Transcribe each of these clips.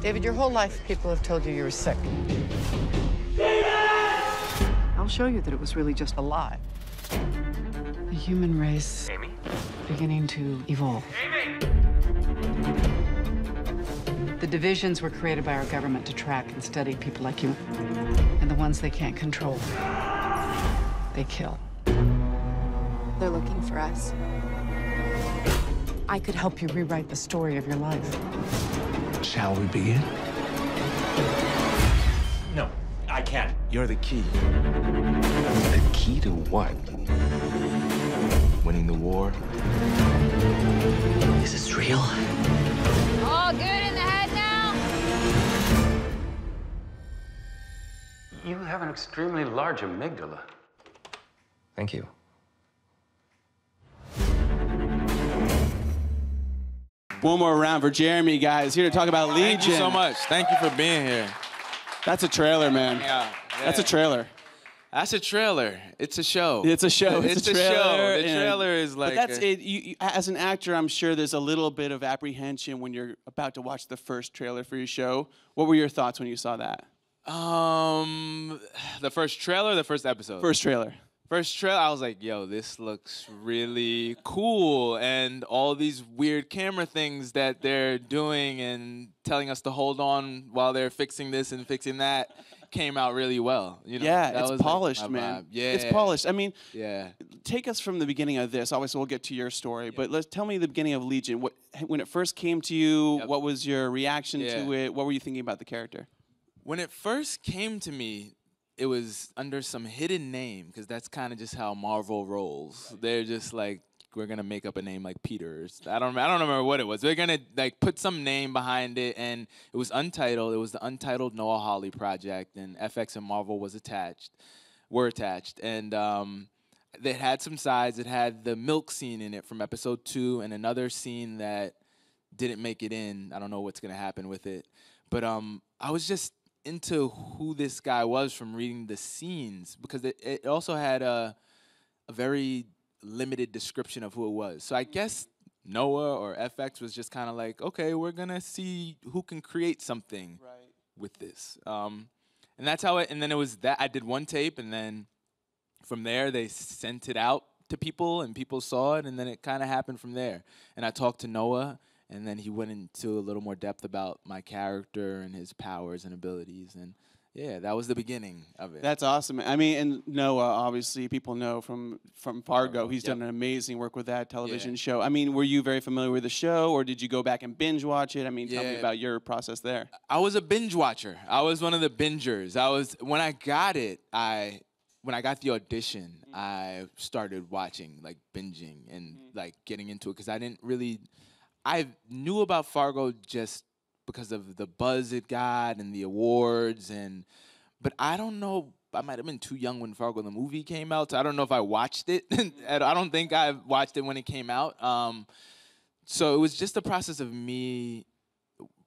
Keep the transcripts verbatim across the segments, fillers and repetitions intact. David, your whole life people have told you you were sick. David! I'll show you that it was really just a lie. The human race... Amy? ...beginning to evolve. Amy! The divisions were created by our government to track and study people like you. And the ones they can't control, they kill. They're looking for us. I could help you rewrite the story of your life. Shall we begin? No, I can't. You're the key. The key to what? Winning the war? Is this real? All good in the head now? You have an extremely large amygdala. Thank you. One more round for Jeremy, guys. Here to talk about Legion. Thank you so much. Thank you for being here. That's a trailer, man. Yeah, yeah. That's a trailer. That's a trailer. It's a show. It's a show. It's, it's a, a trailer. show. The trailer is like... But that's a, it. You, you, as an actor, I'm sure there's a little bit of apprehension when you're about to watch the first trailer for your show. What were your thoughts when you saw that? Um, the first trailer or the first episode? First trailer. First trailer, I was like, yo, this looks really cool. And all these weird camera things that they're doing and telling us to hold on while they're fixing this and fixing that came out really well. You know, yeah, it's polished, like man. Yeah. It's polished. I mean, yeah. Take us from the beginning of this. Obviously, we'll get to your story. Yeah. But let's tell me the beginning of Legion. What, when it first came to you, yep. What was your reaction yeah. to it? What were you thinking about the character? When it first came to me, it was under some hidden name, because that's kind of just how Marvel rolls. Right. They're just like, we're gonna make up a name like Peters. I don't, I don't remember what it was. They're gonna like put some name behind it, and it was untitled. It was the Untitled Noah Hawley project, and F X and Marvel was attached, were attached, and um, it had some sides. It had the milk scene in it from episode two, and another scene that didn't make it in. I don't know what's gonna happen with it, but um, I was just into who this guy was from reading the scenes, because it, it also had a, a very limited description of who it was. So I guess Noah or F X was just kind of like, okay, we're gonna see who can create something right. with this. Um, and that's how it, and then it was that, I did one tape, and then from there they sent it out to people, and people saw it, and then it kind of happened from there. And I talked to Noah, and then he went into a little more depth about my character and his powers and abilities. And yeah, that was the beginning of it. That's awesome. I mean, and Noah, obviously, people know from, from Fargo. He's yep. done an amazing work with that television yeah. show. I mean, were you very familiar with the show, or did you go back and binge watch it? I mean, tell yeah. me about your process there. I was a binge watcher. I was one of the bingers. I was, when I got it, I... When I got the audition, mm. I started watching, like, binging and, mm. like, getting into it, because I didn't really... I knew about Fargo just because of the buzz it got and the awards, and but I don't know. I might have been too young when Fargo the movie came out, so I don't know if I watched it. I don't think I watched it when it came out. Um, so it was just the process of me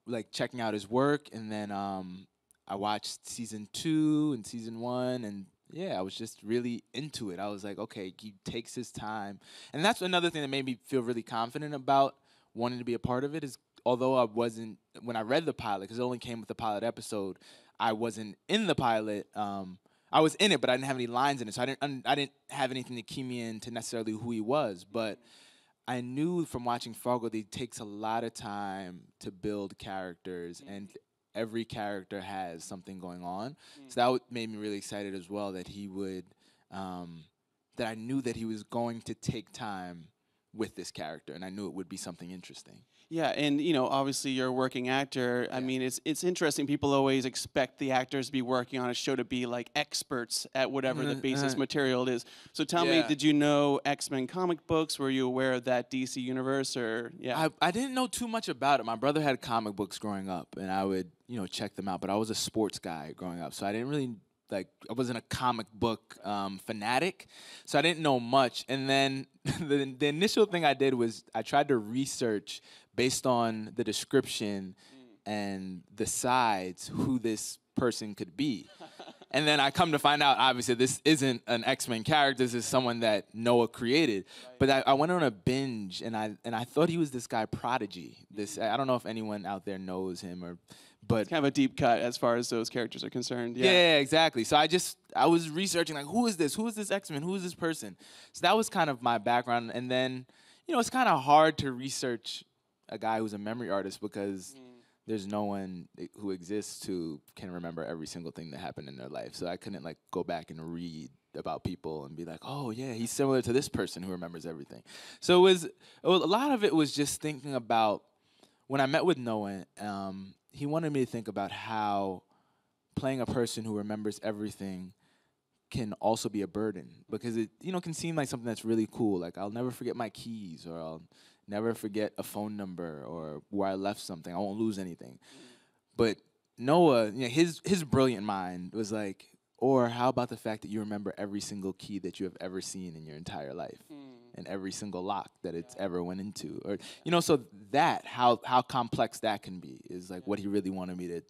like checking out his work, and then um, I watched season two and season one, and yeah, I was just really into it. I was like, okay, he takes his time, and that's another thing that made me feel really confident about wanting to be a part of it is, although I wasn't, when I read the pilot, because it only came with the pilot episode, I wasn't in the pilot. Um, I was in it, but I didn't have any lines in it, so I didn't, I didn't have anything to key me in to necessarily who he was, but I knew from watching Fargo that it takes a lot of time to build characters, mm-hmm. and every character has something going on, mm-hmm. so that made me really excited as well, that he would, um, that I knew that he was going to take time with this character, and I knew it would be something interesting. Yeah, and you know, obviously you're a working actor. Yeah. I mean, it's it's interesting. People always expect the actors to be working on a show to be like experts at whatever mm-hmm. the basis mm-hmm. material it is. So tell yeah. me, did you know X-Men comic books? Were you aware of that D C universe? Or yeah, I, I didn't know too much about it. My brother had comic books growing up, and I would you know check them out. But I was a sports guy growing up, so I didn't really like. I wasn't a comic book um, fanatic, so I didn't know much. And then the, the initial thing I did was I tried to research based on the description mm. and the sides who this person could be. And then I come to find out, obviously, this isn't an X-Men character. This is someone that Noah created. But I, I went on a binge, and I and I thought he was this guy Prodigy. This I don't know if anyone out there knows him, or but it's kind of a deep cut as far as those characters are concerned. Yeah, yeah, exactly. So I just I was researching like, who is this? Who is this X-Men? Who is this person? So that was kind of my background. And then, you know, it's kind of hard to research a guy who's a memory artist because. Mm. There's no one who exists who can remember every single thing that happened in their life. So I couldn't like go back and read about people and be like, oh yeah, he's similar to this person who remembers everything. So it was, it was a lot of it was just thinking about, when I met with Noah, um, he wanted me to think about how playing a person who remembers everything can also be a burden, because it you know can seem like something that's really cool, like I'll never forget my keys, or I'll never forget a phone number, or where I left something. I won't lose anything. But Noah, you know, his his brilliant mind was like, or how about the fact that you remember every single key that you have ever seen in your entire life, mm. and every single lock that it's yeah. ever went into, or you know, so that how how complex that can be is like yeah. what he really wanted me to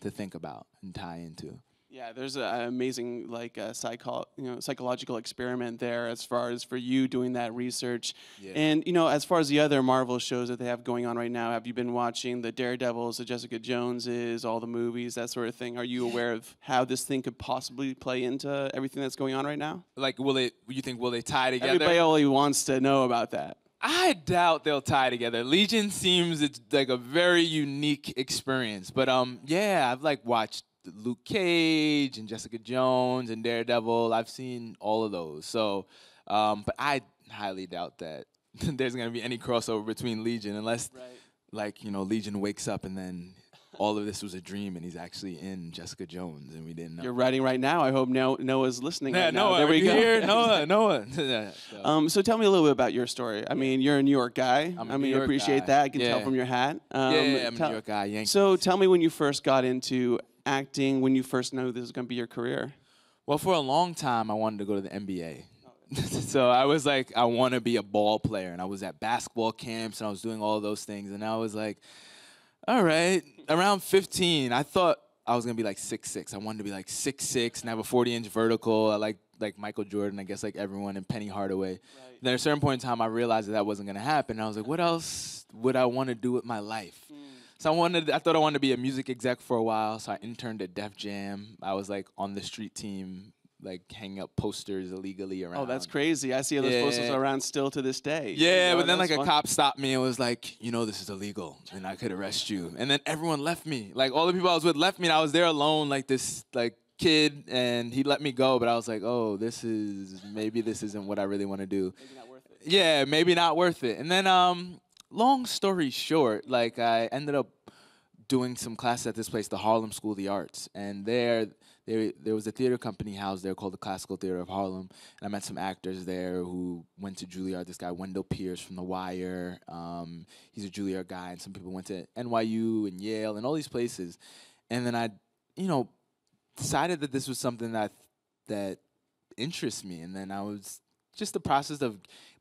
to think about and tie into. Yeah, there's an amazing like uh, psycho you know psychological experiment there as far as for you doing that research, yeah. and you know as far as the other Marvel shows that they have going on right now, have you been watching the Daredevils, the Jessica Joneses, all the movies, that sort of thing? Are you aware of how this thing could possibly play into everything that's going on right now? Like, will it? You think will they tie together? Everybody only wants to know about that. I doubt they'll tie together. Legion seems it's like a very unique experience, but um, yeah, I've like watched Luke Cage and Jessica Jones and Daredevil. I've seen all of those. So, um, but I highly doubt that there's going to be any crossover between Legion, unless, right. like, you know, Legion wakes up and then all of this was a dream and he's actually in Jessica Jones and we didn't know. You're writing right now. I hope Noah's listening yeah, right now. Noah, there we go. Here? Noah, Noah. so. Um, so tell me a little bit about your story. I mean, you're a New York guy. I'm a I mean, I appreciate guy. that. I can yeah. tell from your hat. Um, yeah, yeah, yeah, I'm a New York guy. Yankees. So tell me when you first got into acting, when you first know this is going to be your career. Well, for a long time, I wanted to go to the N B A. So I was like, I want to be a ball player. And I was at basketball camps, and I was doing all those things. And I was like, all right, around fifteen, I thought I was going to be like six six. I wanted to be like six six and have a forty inch vertical. I like like Michael Jordan, I guess, like everyone, and Penny Hardaway. Right. And at a certain point in time, I realized that that wasn't going to happen. And I was like, what else would I want to do with my life? Mm. So I wanted, I thought I wanted to be a music exec for a while, so I interned at Def Jam. I was like on the street team, like hanging up posters illegally around. Oh, that's crazy. I see those yeah. posters around still to this day. Yeah, you know, but then like fun. a cop stopped me and was like, you know, this is illegal and I could arrest you. And then everyone left me. Like all the people I was with left me, and I was there alone like this like kid, and he let me go, but I was like, oh, this is, maybe this isn't what I really want to do. Maybe not worth it. Yeah, maybe not worth it. And then, um. long story short, like I ended up doing some classes at this place, the Harlem School of the Arts, and there, there, there was a theater company housed there called the Classical Theater of Harlem, and I met some actors there who went to Juilliard. This guy Wendell Pierce from The Wire, um, he's a Juilliard guy, and some people went to N Y U and Yale and all these places, and then I, you know, decided that this was something that that interests me, and then I was just the process of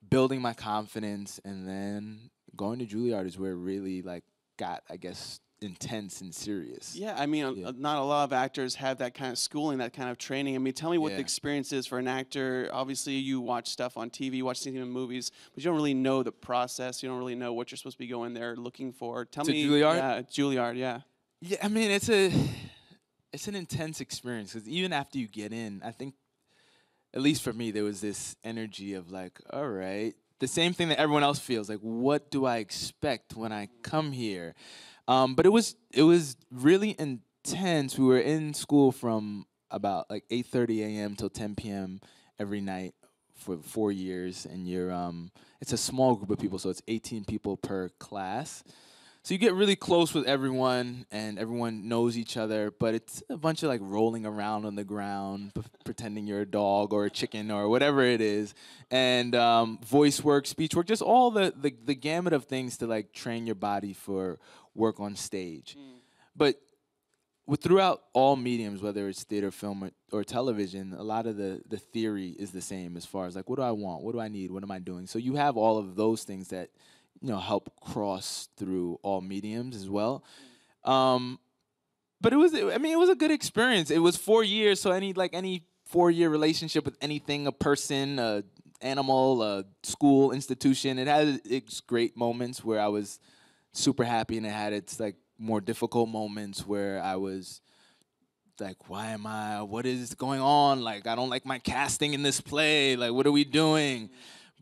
building my confidence, and then going to Juilliard is where it really like got, I guess, intense and serious. Yeah, I mean, yeah. A, not a lot of actors have that kind of schooling, that kind of training. I mean, tell me what yeah. the experience is for an actor. Obviously, you watch stuff on T V, you watch things in movies, but you don't really know the process. You don't really know what you're supposed to be going there looking for. Tell to me, Juilliard? Yeah, Juilliard, yeah. Yeah, I mean, it's a, it's an intense experience, because even after you get in, I think, at least for me, there was this energy of like, all right, the same thing that everyone else feels, like what do I expect when I come here? Um, but it was it was really intense. We were in school from about like eight thirty A M till ten P M every night for four years, and you're um, it's a small group of people, so it's eighteen people per class. So you get really close with everyone, and everyone knows each other, but it's a bunch of like rolling around on the ground, p pretending you're a dog or a chicken or whatever it is, and um, voice work, speech work, just all the, the, the gamut of things to like train your body for work on stage. Mm. But with, throughout all mediums, whether it's theater, film, or, or television, a lot of the, the theory is the same as far as like, what do I want? What do I need? What am I doing? So you have all of those things that you know, help cross through all mediums as well. Um, But it was, I mean, it was a good experience. It was four years, so any like any four-year relationship with anything, a person, a animal, a school, institution, it had its great moments where I was super happy, and it had its like more difficult moments where I was like, why am I, what is going on? Like, I don't like my casting in this play. Like, what are we doing?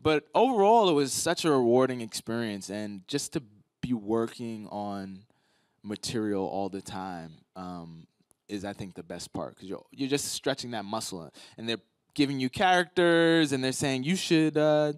But overall, it was such a rewarding experience, and just to be working on material all the time um, is, I think, the best part, because you're, you're just stretching that muscle, and they're giving you characters, and they're saying, you should uh,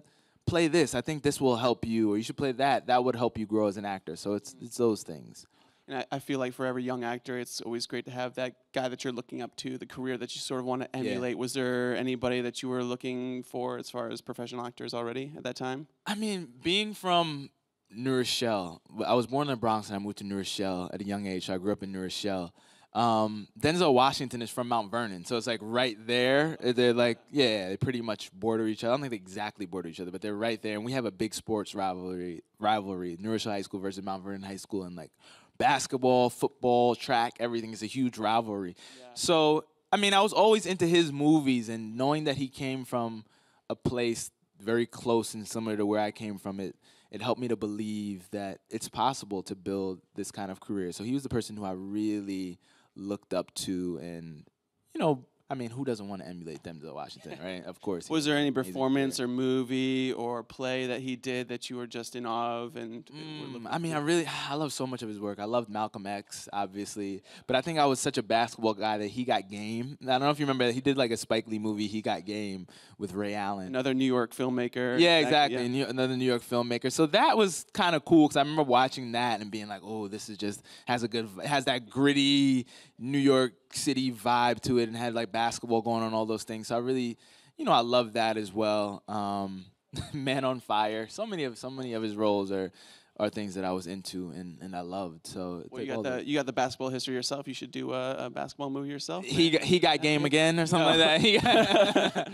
play this. I think this will help you, or you should play that. That would help you grow as an actor, so it's, it's those things. And I, I feel like for every young actor, it's always great to have that guy that you're looking up to, the career that you sort of want to emulate. Yeah. Was there anybody that you were looking for as far as professional actors already at that time? I mean, being from New Rochelle, I was born in the Bronx and I moved to New Rochelle at a young age, so I grew up in New Rochelle. Um, Denzel Washington is from Mount Vernon, so it's like right there. They're like, yeah, they pretty much border each other. I don't think they exactly border each other, but they're right there. And we have a big sports rivalry, rivalry, New Rochelle High School versus Mount Vernon High School, and like, basketball, football, track, everything is a huge rivalry. Yeah. So, I mean, I was always into his movies, and knowing that he came from a place very close and similar to where I came from, it, it helped me to believe that it's possible to build this kind of career. So he was the person who I really looked up to, and, you know, I mean, who doesn't want to emulate Denzel Washington, right? Of course. Was there any performance or movie or play that he did that you were just in awe of? And mm, I mean, I really, I love so much of his work. I loved Malcolm X, obviously. But I think I was such a basketball guy that He Got Game. I don't know if you remember that. He did like a Spike Lee movie, He Got Game, with Ray Allen. Another New York filmmaker. Yeah, exactly. That, yeah. Another New York filmmaker. So that was kind of cool, because I remember watching that and being like, oh, this is just, has a good, has that gritty New York City vibe to it, and had like basketball going on, all those things. So I really, you know, I love that as well. Um, Man on Fire. So many of so many of his roles are are things that I was into and, and I loved. So well, you got the, you got the basketball history yourself. You should do a, a basketball movie yourself. He got, he got game again or something no. like that.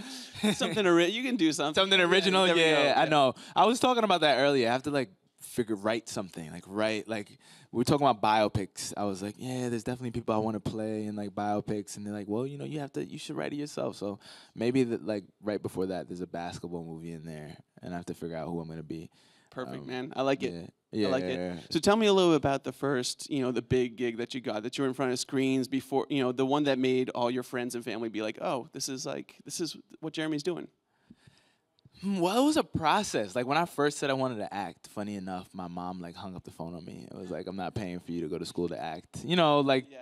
something ori- you can do something. Something original. Yeah, yeah, yeah, I know. I was talking about that earlier. I have to like figure write something like write like. We were talking about biopics. I was like, yeah, there's definitely people I want to play in like biopics, and they're like, well, you know, you have to, you should write it yourself. So maybe that, like right before that, there's a basketball movie in there, and I have to figure out who I'm gonna be. Perfect, um, man. I like it. Yeah. Yeah, I like it. So tell me a little bit about the first, you know, the big gig that you got, that you were in front of screens before, you know, the one that made all your friends and family be like, oh, this is like, this is what Jeremy's doing. Well, it was a process. Like, when I first said I wanted to act, funny enough, my mom, like, hung up the phone on me. It was like, I'm not paying for you to go to school to act. You know, like, yeah.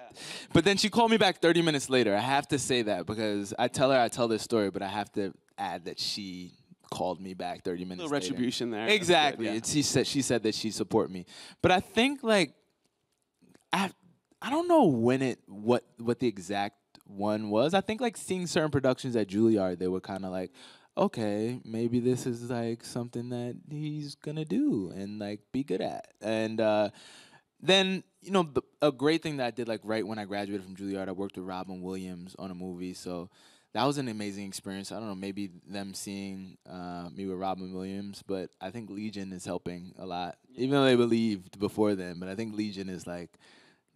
But then she called me back thirty minutes later. I have to say that, because I tell her I tell this story, but I have to add that she called me back thirty minutes later. A little retribution there. Exactly. Good, yeah. She said, she said that she'd support me. But I think, like, I, I don't know when it, what, what the exact one was. I think, like, seeing certain productions at Juilliard, they were kind of like, okay, maybe this is like something that he's gonna do and like be good at. And uh, then, you know, the, a great thing that I did, like right when I graduated from Juilliard, I worked with Robin Williams on a movie. So that was an amazing experience. I don't know, maybe them seeing uh, me with Robin Williams, but I think Legion is helping a lot. Yeah. Even though they believed before then, but I think Legion is like,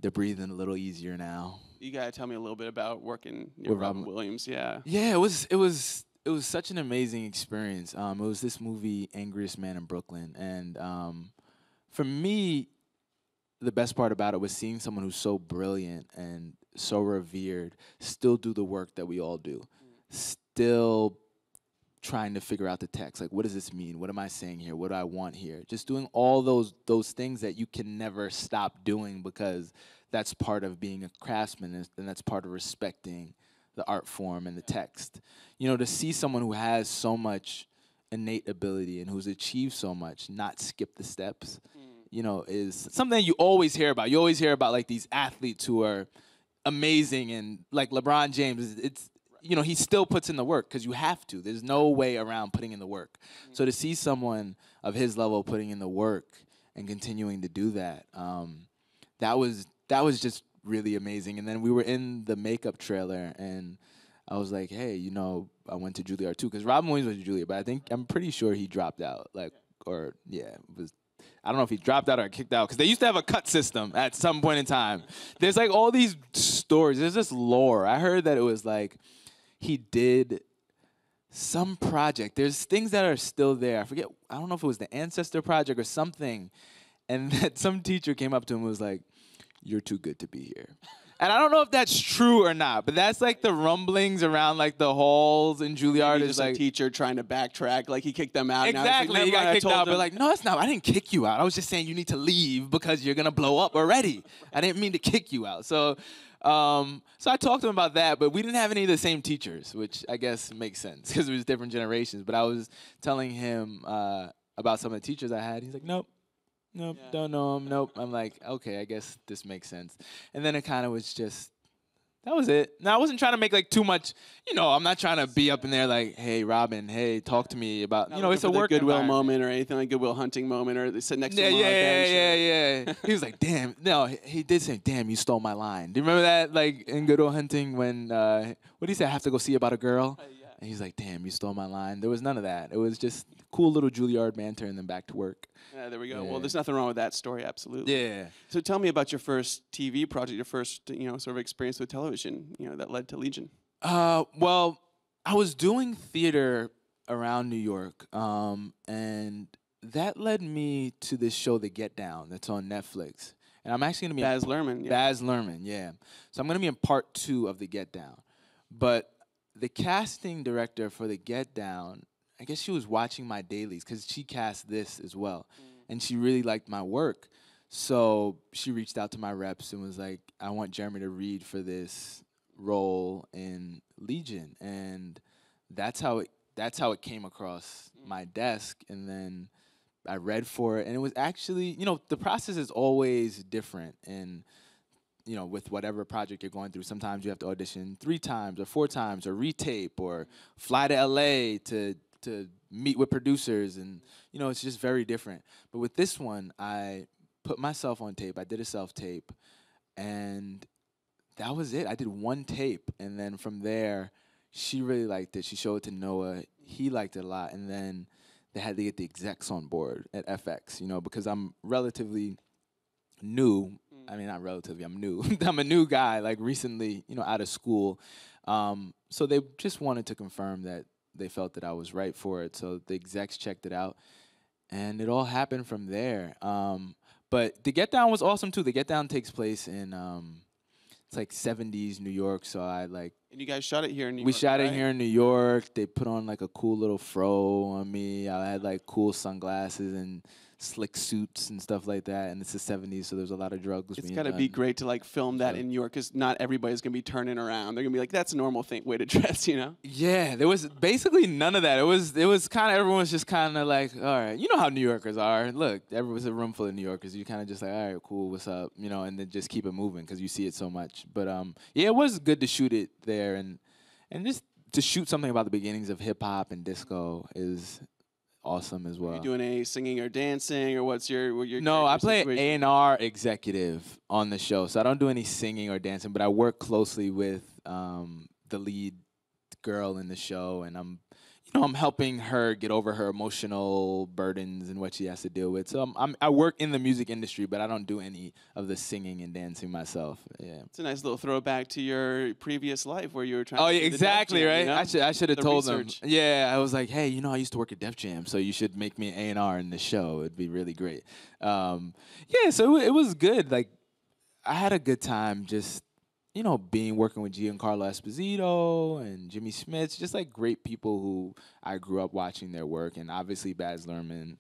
they're breathing a little easier now. You gotta tell me a little bit about working with Robin, Robin Williams. Yeah. Yeah, it was, it was, It was such an amazing experience. Um, it was this movie, Angriest Man in Brooklyn. And um, for me, the best part about it was seeing someone who's so brilliant and so revered still do the work that we all do. Mm. Still trying to figure out the text. Like, what does this mean? What am I saying here? What do I want here? Just doing all those those things that you can never stop doing, because that's part of being a craftsman, and that's part of respecting the art form and the text. You know, to see someone who has so much innate ability and who's achieved so much not skip the steps, mm. you know, is something you always hear about. You always hear about like these athletes who are amazing, and like LeBron James, it's, you know, he still puts in the work, because you have to. There's no way around putting in the work. Mm. So to see someone of his level putting in the work and continuing to do that, um, that was, that was just really amazing. And then we were in the makeup trailer, and I was like, hey, you know, I went to Juilliard too, because Robin Williams went to Juilliard, but I think, I'm pretty sure he dropped out, like, or yeah, was I don't know if he dropped out or kicked out, because they used to have a cut system at some point in time. There's like all these stories. There's this lore. I heard that it was like he did some project. There's things that are still there. I forget. I don't know if it was the Ancestor Project or something. And that some teacher came up to him and was like, "You're too good to be here." And I don't know if that's true or not, but that's like the rumblings around like the halls in Juilliard. Is like a teacher trying to backtrack, like he kicked them out. Exactly, like, he got kicked out. But like, no, that's not. I didn't kick you out. I was just saying you need to leave because you're gonna blow up already. I didn't mean to kick you out. So, um, so I talked to him about that, but we didn't have any of the same teachers, which I guess makes sense because it was different generations. But I was telling him uh, about some of the teachers I had. He's like, nope. Nope, yeah. Don't know him. Nope. I'm like, okay, I guess this makes sense. And then it kind of was just, that was it. Now, I wasn't trying to make like too much, you know, I'm not trying to be up in there like, hey, Robin, hey, talk to me about, not you know, it's a work Goodwill moment or anything, like Goodwill Hunting moment or they sit next yeah, to him. Yeah, yeah, yeah, yeah, yeah. He was like, damn, no, he did say, damn, you stole my line. Do you remember that, like in Goodwill Hunting when, uh, what did he say, I have to go see about a girl? Uh, yeah. And he's like, damn, you stole my line. There was none of that. It was just cool little Juilliard banter and then back to work. Yeah, there we go. Yeah. Well, there's nothing wrong with that story, absolutely. Yeah. So tell me about your first T V project, your first, you know, sort of experience with television, you know, that led to Legion. Uh, well, I was doing theater around New York, um, and that led me to this show, The Get Down, that's on Netflix. And I'm actually going to be- Baz Luhrmann. Yeah. Baz Luhrmann, yeah. So I'm going to be in part two of The Get Down. But the casting director for The Get Down, I guess she was watching my dailies because she cast this as well. Mm. And she really liked my work. So she reached out to my reps and was like, I want Jeremy to read for this role in Legion. And that's how it, that's how it came across mm. my desk. And then I read for it. And it was actually, you know, the process is always different. And you know, with whatever project you're going through, sometimes you have to audition three times or four times or retape or fly to L A to to meet with producers. And, you know, it's just very different. But with this one, I put myself on tape. I did a self-tape. And that was it. I did one tape. And then from there, she really liked it. She showed it to Noah. He liked it a lot. And then they had to get the execs on board at F X, you know, because I'm relatively new. I mean, not relatively, I'm new. I'm a new guy, like recently, you know, out of school. Um, so they just wanted to confirm that they felt that I was right for it. So the execs checked it out, and it all happened from there. Um, but The Get Down was awesome, too. The Get Down takes place in, um, it's like seventies New York, so I like... And you guys shot it here in New York, We shot right? it here in New York. They put on like a cool little fro on me. I had like cool sunglasses and slick suits and stuff like that, and it's the seventies, so there's a lot of drugs. It's got to be great to like film that so. in New York, because not everybody's gonna be turning around. They're gonna be like, "That's a normal thing way to dress," you know? Yeah, there was basically none of that. It was it was kind of everyone was just kind of like, "All right," you know how New Yorkers are. Look, everyone's a room full of New Yorkers. You kind of just like, "All right, cool, what's up?" You know, and then just keep it moving because you see it so much. But um, yeah, it was good to shoot it there and and just to shoot something about the beginnings of hip hop and disco is awesome as well. Are you doing any singing or dancing, or what's your what your? No, I play an A and R executive on the show, so I don't do any singing or dancing. But I work closely with um, the lead girl in the show, and I'm, you know, I'm helping her get over her emotional burdens and what she has to deal with. So I'm, I'm I work in the music industry, but I don't do any of the singing and dancing myself. Yeah, it's a nice little throwback to your previous life where you were trying. Oh, to yeah, exactly, right. You know? I should I should have told research. them. Yeah, I was like, hey, you know, I used to work at Def Jam, so you should make me an A and R in the show. It'd be really great. Um, yeah, so it was good. Like, I had a good time just, you know, being working with Giancarlo Esposito and Jimmy Smith, just like great people who I grew up watching their work, and obviously Baz Luhrmann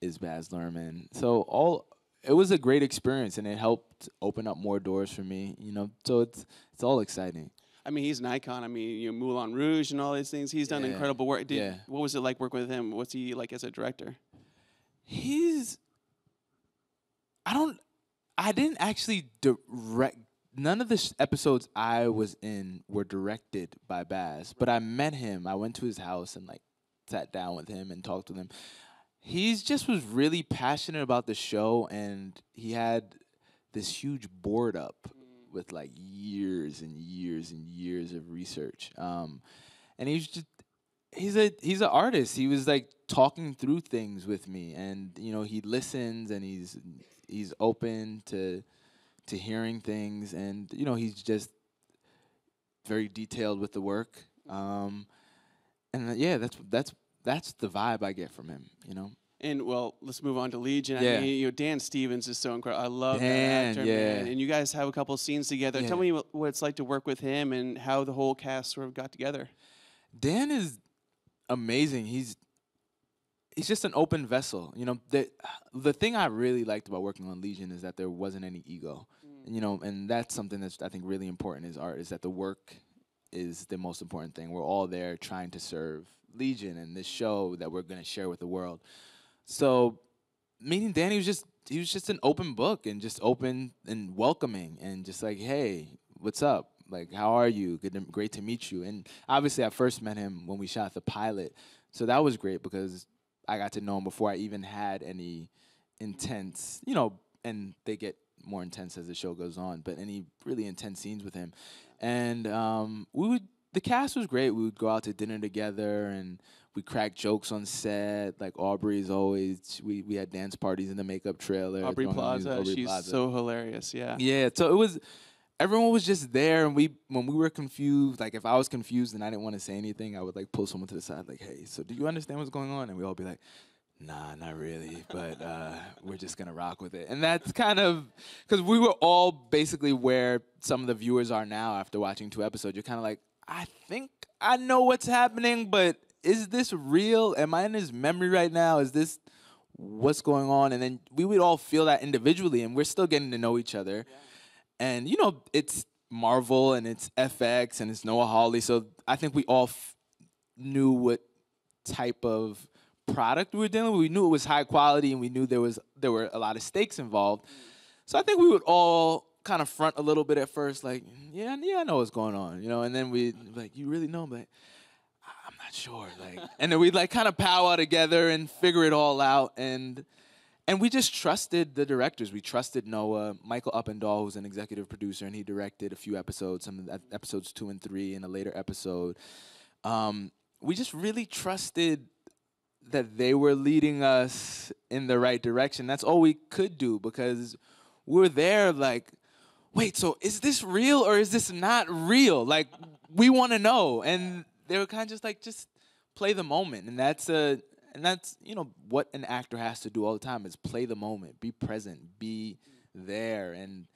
is Baz Luhrmann. So all it was a great experience, and it helped open up more doors for me. You know, so it's it's all exciting. I mean, he's an icon. I mean, you know, Moulin Rouge and all these things. He's done yeah. incredible work. Did, yeah. What was it like working with him? What's he like as a director? He's I don't. I didn't actually direct. None of the episodes I was in were directed by Baz, but I met him. I went to his house and like sat down with him and talked with him. He just was really passionate about the show, and he had this huge board up with like years and years and years of research. Um, and he was just he's a he's an artist. He was like talking through things with me, and you know, he listens and he's he's open to to hearing things, and you know, he's just very detailed with the work. Um, and uh, yeah, that's that's that's the vibe I get from him, you know. And, well, let's move on to Legion. Yeah. I mean, you know, Dan Stevens is so incredible. I love Dan, that actor, yeah. man. And you guys have a couple of scenes together. Yeah. Tell me what it's like to work with him and how the whole cast sort of got together. Dan is amazing. He's he's just an open vessel. You know, the, the thing I really liked about working on Legion is that there wasn't any ego. Mm. And, you know, and that's something that's, I think, really important is art, is that the work is the most important thing. We're all there trying to serve Legion and this show that we're going to share with the world. So meeting Danny was just, he was just an open book and just open and welcoming and just like, hey, what's up? Like, how are you? Good to, great to meet you. And obviously I first met him when we shot the pilot. So that was great because I got to know him before I even had any intense, you know, and they get more intense as the show goes on, but any really intense scenes with him. And um, we would, the cast was great. We would go out to dinner together and we cracked jokes on set. Like Aubrey's always, we, we had dance parties in the makeup trailer. Aubrey Plaza, Aubrey she's Plaza. So hilarious, yeah. Yeah, so it was, everyone was just there. And we, when we were confused, like if I was confused and I didn't want to say anything, I would like pull someone to the side like, hey, so do you understand what's going on? And we'd all be like, nah, not really, but uh, we're just going to rock with it. And that's kind of, because we were all basically where some of the viewers are now after watching two episodes. You're kind of like, I think I know what's happening, but is this real? Am I in his memory right now? Is this what's going on? And then we would all feel that individually, and we're still getting to know each other. Yeah. And, you know, it's Marvel, and it's F X, and it's Noah Hawley, so I think we all f knew what type of product we were dealing with. We knew it was high quality, and we knew there was there were a lot of stakes involved. Mm. So I think we would all kind of front a little bit at first, like, yeah, yeah, I know what's going on, you know, and then we like, you really know, but like, I'm not sure, like, and then we like kind of powwow together and figure it all out, and and we just trusted the directors. We trusted Noah, Michael Uppendahl, who's an executive producer, and he directed a few episodes, some of episodes two and three, and a later episode. Um, we just really trusted that they were leading us in the right direction. That's all we could do because we're there, like, wait, so is this real or is this not real? Like, we want to know. And they were kind of just like, just play the moment. And that's, a, and that's, you know, what an actor has to do all the time is play the moment, be present, be there, and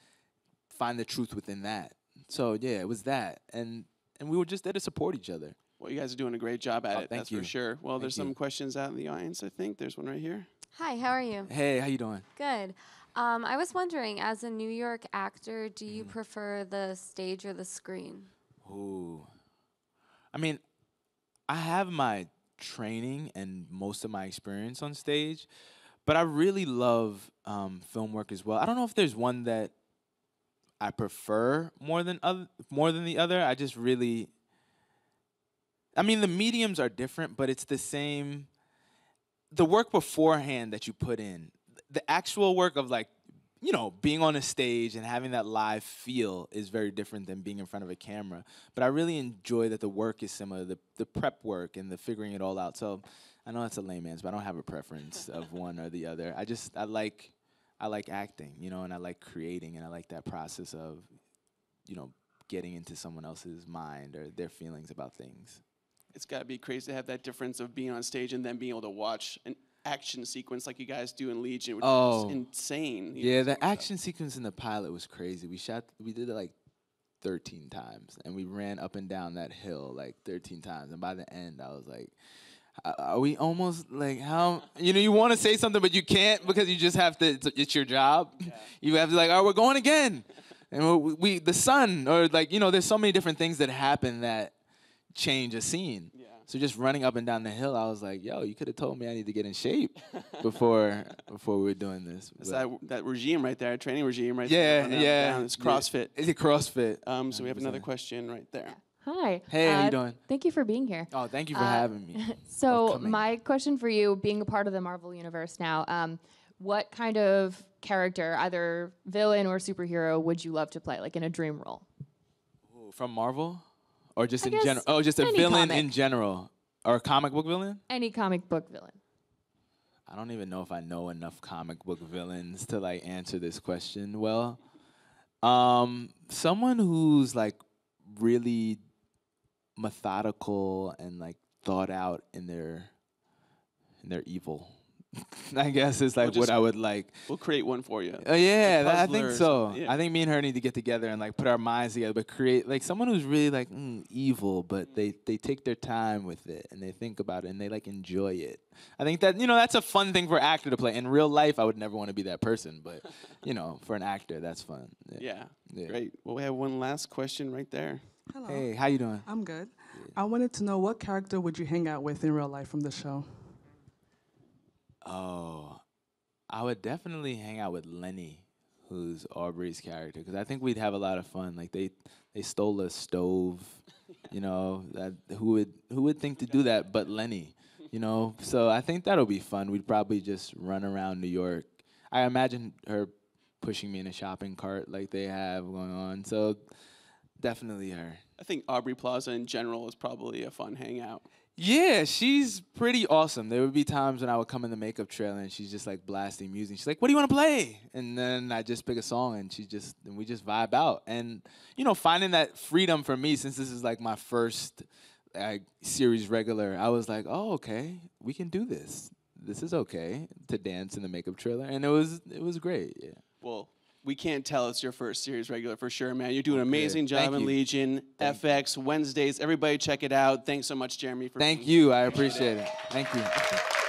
find the truth within that. So, yeah, it was that. And, and we were just there to support each other. Well, you guys are doing a great job at oh, it, that's you. for sure. Well, thank there's you. some questions out in the audience, I think. There's one right here. Hi, how are you? Hey, how you doing? Good. Um, I was wondering, as a New York actor, do you mm. prefer the stage or the screen? Ooh. I mean, I have my training and most of my experience on stage, but I really love um, film work as well. I don't know if there's one that I prefer more than other, more than the other. I just really, I mean, the mediums are different, but it's the same. The work beforehand that you put in, the actual work of, like, you know, being on a stage and having that live feel is very different than being in front of a camera. But I really enjoy that the work is similar, the, the prep work and the figuring it all out. So I know that's a layman's, but I don't have a preference of one or the other. I just, I like, I like acting, you know, and I like creating, and I like that process of, you know, getting into someone else's mind or their feelings about things. It's got to be crazy to have that difference of being on stage and then being able to watch an action sequence like you guys do in Legion, which oh. is insane. Yeah, know, the action stuff. sequence in the pilot was crazy. We shot, we did it like thirteen times, and we ran up and down that hill like thirteen times. And by the end, I was like, are we almost like how? You know, you want to say something, but you can't because you just have to. It's, it's your job. Yeah. You have to like, all right, we're going again, and we, we the sun or like you know, there's so many different things that happen that change a scene. Yeah. So just running up and down the hill, I was like, yo, you could have told me I need to get in shape before before we were doing this. It's that, that regime right there, training regime right yeah, there. Yeah, yeah. It's CrossFit. Is it CrossFit? Um, so we have another question right there. Hi. Hey, uh, how you doing? Thank you for being here. Oh, thank you for uh, having me. So my question for you, being a part of the Marvel Universe now, um, what kind of character, either villain or superhero, would you love to play, like in a dream role? Ooh, from Marvel? Or just I in general? Oh, just a villain comic. in general. Or a comic book villain? Any comic book villain. I don't even know if I know enough comic book villains to like answer this question well. Um, someone who's like really methodical and like thought out in their in their evil. I guess is like we'll what I would like. We'll create one for you. Oh uh, yeah, that, I think so. Yeah. I think me and her need to get together and like put our minds together, but create like someone who's really like mm, evil, but they they take their time with it and they think about it and they like enjoy it. I think that you know that's a fun thing for an actor to play. In real life, I would never want to be that person, but you know for an actor, that's fun. Yeah. Yeah. Yeah. Great. Well, we have one last question right there. Hello. Hey, how you doing? I'm good. Yeah. I wanted to know what character would you hang out with in real life from the show? Oh, I would definitely hang out with Lenny, who's Aubrey's character, because I think we'd have a lot of fun. Like they, they stole a stove, you know. That who would who would think to do that but Lenny, you know? So I think that'll be fun. We'd probably just run around New York. I imagine her pushing me in a shopping cart like they have going on. So definitely her. I think Aubrey Plaza in general is probably a fun hangout. Yeah, she's pretty awesome. There would be times when I would come in the makeup trailer and she's just like blasting music. She's like, "What do you want to play?" And then I just pick a song and she just and we just vibe out. And you know, finding that freedom for me since this is like my first like series regular, I was like, "Oh, okay, we can do this. This is okay to dance in the makeup trailer." And it was it was great. Yeah. Well, we can't tell it's your first series regular for sure, man. You're doing an amazing job Thank in you. Legion, Thank F X, Wednesdays. Everybody check it out. Thanks so much, Jeremy. For Thank being you. Here. I appreciate it. Thank you.